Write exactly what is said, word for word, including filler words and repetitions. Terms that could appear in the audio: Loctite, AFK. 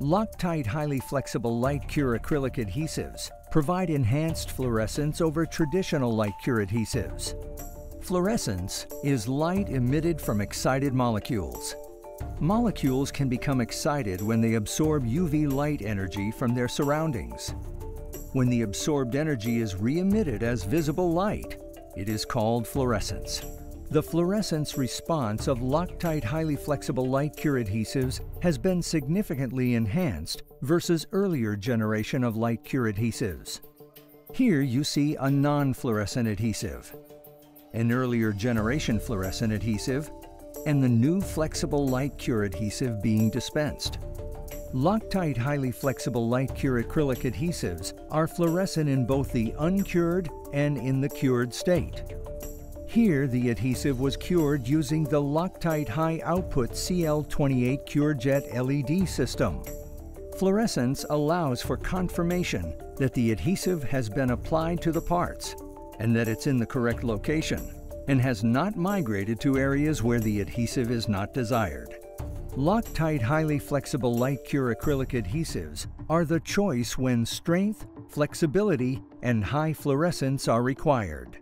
Loctite highly flexible light cure acrylic adhesives provide enhanced fluorescence over traditional light cure adhesives. Fluorescence is light emitted from excited molecules. Molecules can become excited when they absorb U V light energy from their surroundings. When the absorbed energy is re-emitted as visible light, it is called fluorescence. The fluorescence response of Loctite highly flexible light cure adhesives has been significantly enhanced versus earlier generation of light cure adhesives. Here you see a non-fluorescent adhesive, an earlier generation fluorescent adhesive, and the new flexible light cure adhesive being dispensed. Loctite highly flexible light cure acrylic adhesives are fluorescent in both the uncured and in the cured state. Here, the adhesive was cured using the Loctite High Output C L twenty-eight CureJet L E D system. Fluorescence allows for confirmation that the adhesive has been applied to the parts and that it's in the correct location and has not migrated to areas where the adhesive is not desired. Loctite highly flexible light cure acrylic adhesives are the choice when strength, flexibility, and high fluorescence are required.